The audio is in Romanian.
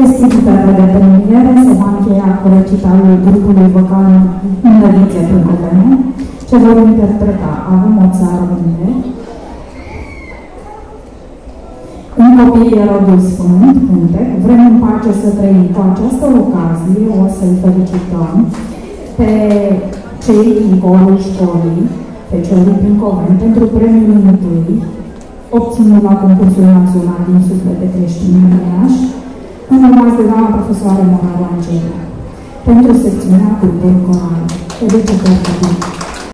Festivitatea de primire se va încheia cu recitalul grupului vocal Mlădițe Plăcovene, ce vor interpreta Avem o țară mire, Un copil e rodul sfânt, cântec, Vrem în pace să trăim. Cu această ocazie o să-i felicităm pe cei din corul școlii, pe cei din Coven, pentru premiul întâi, obținut la concursul național din suflete creștine în Iași, în urmați de doamna profesoară Morava Angela, pentru secțiunea Culturi Corale. Pe 10 perioadă.